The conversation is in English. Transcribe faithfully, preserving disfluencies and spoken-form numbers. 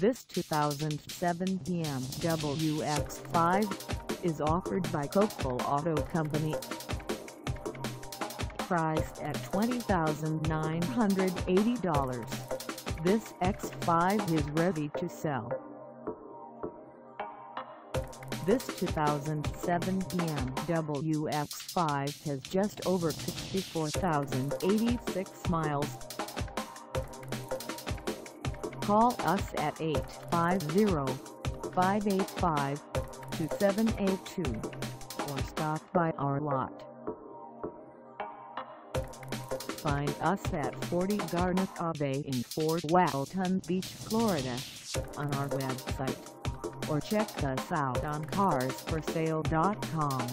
This two thousand seven B M W X five is offered by Coastal Auto Company. Priced at twenty thousand nine hundred eighty dollars, this X five is ready to sell. This two thousand seven B M W X five has just over sixty-four thousand eighty-six miles. Call us at eight five zero, five eight five, two seven eight two or stop by our lot. Find us at forty Garnet Ave in Fort Walton Beach, Florida, on our website, or check us out on cars for sale dot com.